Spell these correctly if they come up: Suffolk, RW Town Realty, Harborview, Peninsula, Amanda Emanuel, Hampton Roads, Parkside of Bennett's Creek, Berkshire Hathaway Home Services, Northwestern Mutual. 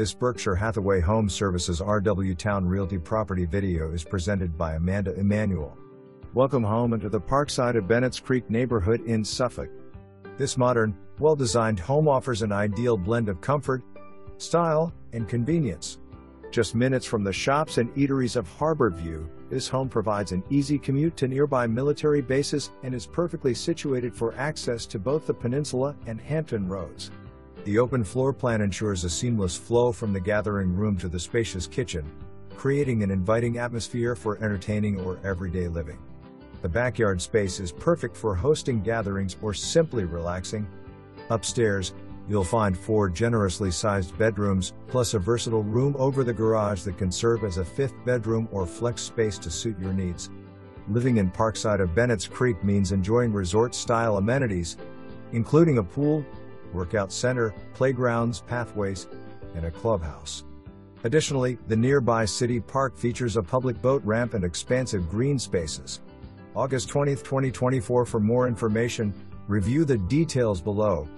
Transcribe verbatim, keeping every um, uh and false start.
This Berkshire Hathaway Home Services R W Town Realty property video is presented by Amanda Emanuel. Welcome home into the Parkside of Bennett's Creek neighborhood in Suffolk. This modern, well-designed home offers an ideal blend of comfort, style, and convenience. Just minutes from the shops and eateries of Harborview, this home provides an easy commute to nearby military bases and is perfectly situated for access to both the Peninsula and Hampton Roads. The open floor plan ensures a seamless flow from the gathering room to the spacious kitchen, creating an inviting atmosphere for entertaining or everyday living. The backyard space is perfect for hosting gatherings or simply relaxing. Upstairs, you'll find four generously sized bedrooms, plus a versatile room over the garage that can serve as a fifth bedroom or flex space to suit your needs. Living in Parkside of Bennett's Creek means enjoying resort-style amenities, including a pool, workout center, playgrounds, pathways, and a clubhouse. Additionally, the nearby city park features a public boat ramp and expansive green spaces. August twentieth, twenty twenty-four. For more information, review the details below.